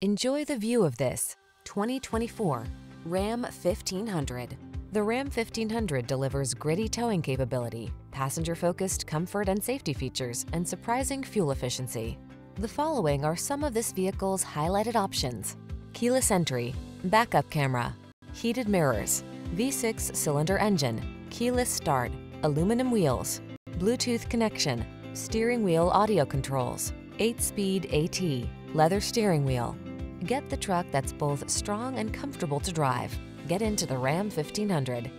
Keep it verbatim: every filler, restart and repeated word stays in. Enjoy the view of this twenty twenty-four Ram fifteen hundred. The Ram fifteen hundred delivers gritty towing capability, passenger-focused comfort and safety features, and surprising fuel efficiency. The following are some of this vehicle's highlighted options: keyless entry, backup camera, heated mirrors, V six cylinder engine, keyless start, aluminum wheels, Bluetooth connection, steering wheel audio controls, eight-speed A T, leather steering wheel. Get the truck that's both strong and comfortable to drive. Get into the Ram fifteen hundred.